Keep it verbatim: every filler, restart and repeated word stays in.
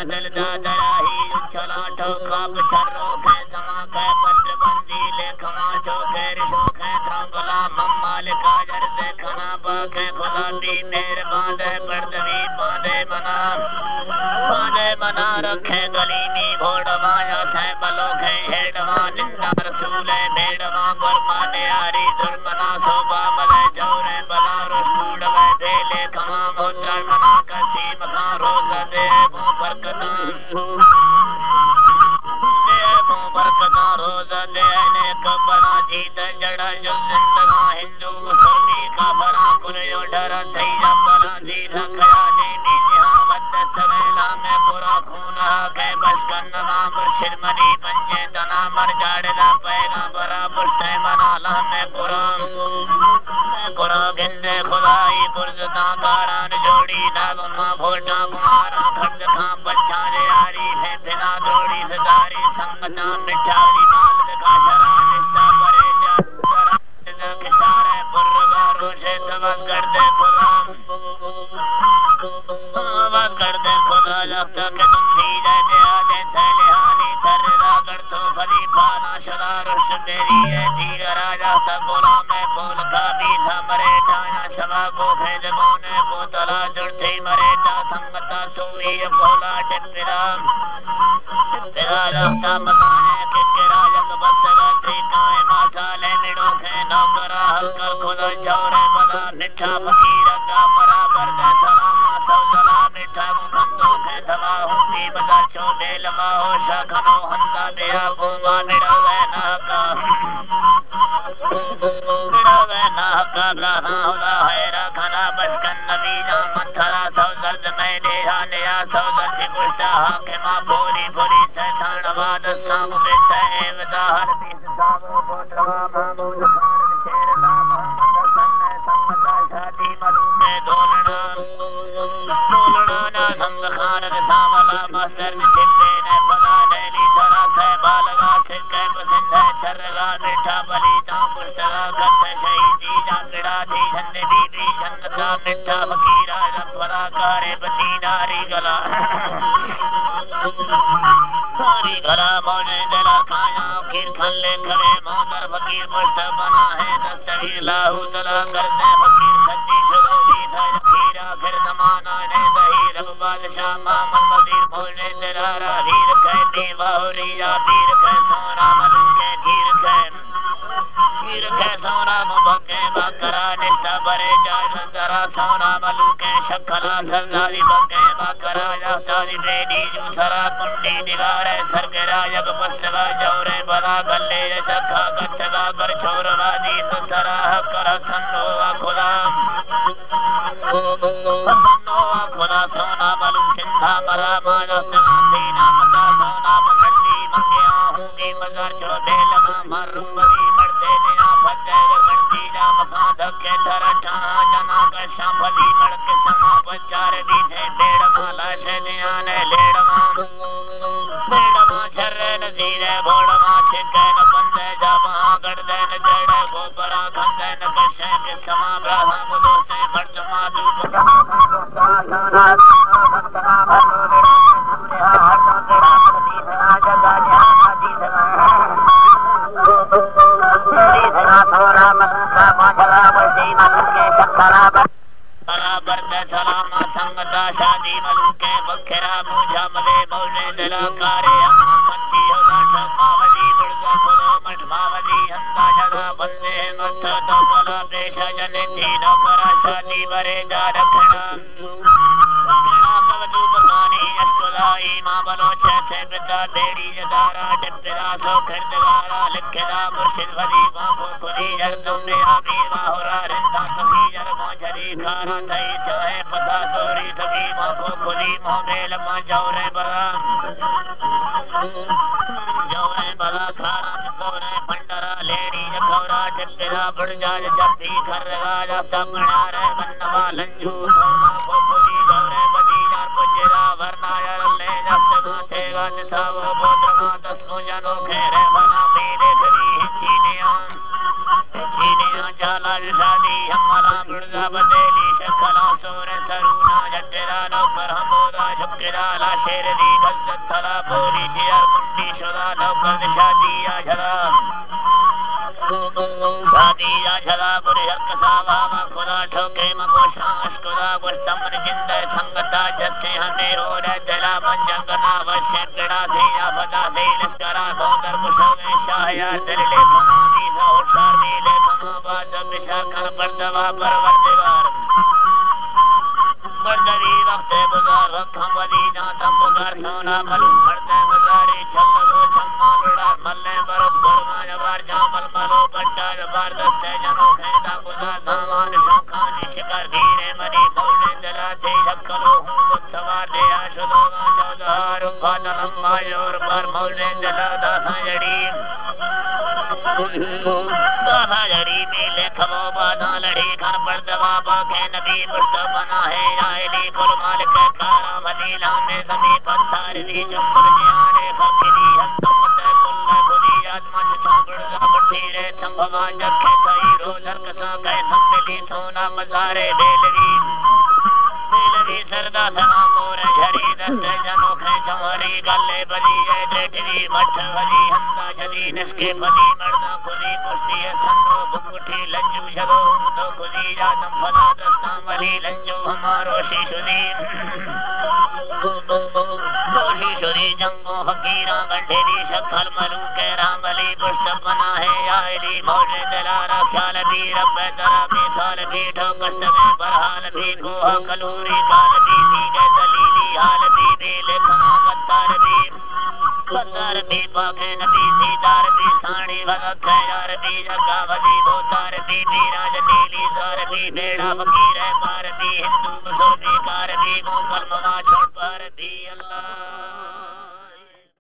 काजल दादराही उछला ठोका पछरो के समा के पत्र बंदी ले खमा चोके रिशो के त्रंगला मम्मा ले काजर से खना बाके खुदा भी मेरे बांधे पर्दवी बांधे बना बांधे बना रखे गली में घोड़ा माया से बलों के हेडवा निंदा रसूले बेडवा गुरमाने आरी दुर्मना सोबा मले जोरे बना रोस्टूड में बेले खमा मोचा खना कसी मखा रोजा दे रोजा देने कबरा जीता जड़ा जो जिंदगा हिंदू मुसलमी का भरा कुलियो डरा थैया बला दी रखया देवी जहां बद सवेला में पूरा खून आ गए बस करना मां मुर्शिद मनी पंजे तना मर जाड़ला पैगा बरा मुस्तै मना ला मैं कुरान मैं कुरान गिंदे खुदाई गुरजदा गारान जोड़ी नाग मां घोटा कुमारा खंड खां बच्चा रे यारी है बिना जोड़ी सदारी संगता मिठाई माल का शरा रिश्ता परे जा करा के सारे बुर्रगारों से तवस कर दे खुदा तवस कर दे खुदा लगता के तुम दीदा दे आदे सलेहानी सरदा कर तो फरी पाना शरा रुश मेरी है धीरा राजा तगोला मैं बोल का भी था मरे टाना सवा को भेद गोने बोतला जुड़ती मरे टा संगता सोई बोला टिपरा टिपरा लगता मकाने के किरा जग बस रात्रि काए मसाले मिड़ो के नौकरा हल्का खुदा चौरे बदा मिठा फकीर का बराबर दे सलामा सब जला मिठा मुखंदो के दवा होगी बाजार चोले लवा हो शाखनो हंदा बेहा गोवा मिड़ा वैना का मिड़ा वैना का रहा होला हैरा खाना बस कन नबी ना मथरा सब दर्द में देहा नया सब दर्द कुश्ता हाके मां भोरी भोरी सैतान वाद सांग बेते वजार भी सावो बोतवा मामूज खान शेर ना संबंध संबंधा शादी मधु में दोलना दोलना ना संग खान सावला बसर छिपे ने बगा डेली जरा से बालगा सिर के पसंद है चरगा मीठा बली ता मुस्तगा गत शहीदी जा पिड़ा थी धन्य बीबी जंगता मीठा फकीरा रफरा कारे बती नारी गला सारी गला मौने दिला खाया खीर खल्ले खरे मौदर फकीर मुस्त बना है दस्तगीर लाहू तला करते फकीर सद्दी शुरूरी था रखीरा फिर जमाना ने सही रब बादशाह मामन मदीर भोलने दिला राहीर कह बीवा हो रीजा पीर कह सोना मधु के खीर कह खीर कह सोना मुबके बकरा निष्ठा बरे जाल जरा सोना मलू के शक्ला सरदारी बके बकरा जातारी बेडी जूसरा कुंडी निगारे सरगरा जग बसगा जौरे बला गले चखा गच्छगा कर छोरवादी तसरा करा सन्नो खुदा सन्नो खुदा सोना मलू सिंधा मरा मानो सीना मता सोना बकड़ी मंगे आहूंगी मजार जो बेलमा मरू बदी बढ़ते नया फते बढ़ती जा मखा धक्के थरा ठा जना का शाफली मड़ के समा बचार दी से बेड़ माला से ध्यान लेड़ मां बेड़ मां छर नजीर भोड़ मां से कैन बंदे जा वहां गड़ देन चढ़े गोबरा खंदे न कशे के समा ब्राह्म मुदो से मर्द मां तू बता जाना बता मानो रे पूरे हर दम रे करती सना जगा जहां दी सना सोना मधुका माखला बसी मधु के शक्करा बराबर दे सलामा संगता शादी मधु के बखेरा मुझा मले मौले दिला कारे अम्मा कंती हो लाठा मावली गुड़गा खुदो मठ मावली हंदा जगा बंदे मथ तो बोला पेशा जने थी नौकरा शादी बरे जा रखना रखना कवदू बकानी अस्तुलाई मां बलोचे से पिता बेड़ी जगारा टिप्परा सो खिरदगारा लिखेदा मुर्शिद वली जर तुमे आबी वाहुरा रिंदा सखी जर मोजरी खारा तई सोए पसा सोरी सखी माखो खुदी मोबेल मां जौरे बला जौरे बला खारा सोरे भंडारा लेडी जखौरा टिपरा बड़जा जपी खरगा जाता मणारे बनवा लंजू माखो खुदी जौरे बदी जर पुजरा वरना यार ले जब गोते गात सावो बोत्रमा दस गुंजनो खेरे बना भी देखरी हिचीनिया जाला शादी हमला गुड़गा बदेली शखला सोरे सरुना जटेरा नौकर हमोदा झुक कृदाला शेरदी दलचत्थला पूरी चिया कुंडी शुदा नौकर शादी आझला शादी आझला बुरी हक सावा मकुला ठोके मकोशांश कुला गुस्तमन जिंदा संगता जस्से हमें रोड दला मंजगना वश्य गड़ा से आफता से लस्करा बोधर कुशोगे शाहयार दले कमावी था उशार मेले कमावा जब विशाखा पर दवा पर वर्दवार बर्दरी वक्त गुजार रखा बदी जाता पुकार सोना मलूम फरते गुजारी छल्लो छम्मा लड़ा मल्ले बरफ गुरमा जवार जामल मलो बट्टा जवार दस्ते जनो खेदा गुजार धामान शौखानी शिकार वीरे मरी बोले जला थे धक्कलो हूँ सवार दे आशुदो चौधार बादलम मायोर पर बोले जला दासा जड़ी दासा जड़ी मेले खबो बाधा लड़ी घर पर दवा बाके नबी मुस्तफना है कुल मालिक कारा वदीला में सभी पत्थर दी चुपर जियाने फकीरी हत्तम ते कुल खुदी आत्मा चौंगड़ जा पड़ती रे संभवा जखे सही रोजर कसा गए थमली सोना मजारे बेलवी बेलवी सरदा सना मोर झरी दस जनो खे चौरी गले बली ए टेटवी मठ हरी हंदा जदी नसके फदी मर्दा खुदी पुष्टि है संगो बुकुठी लंजू जगो तो खुदी आदम फला दस्ता वली लंजू हमारो शिशुदी तो शिशुदी जंगो हकीरा गंढेरी शकल मलू के रामली पुष्ट बना है आयली मौजे दलारा ख्याल भी रब जरा मिसाल भी ठोकस्त में बरहाल भी गोहा कलूरी काल भी भीगे सलीली हाल भी बेले खमा कत्तार भी कत्तार भी पाखे नबी दीदार भी साड़ी भगत खैरार भी जगा वली बोतार भी बीराज नीली जार भी बेड़ा फकीर है पार भी हिंदू मुसलमान कार भी मुकलमा छोड़ पार भी अल्लाह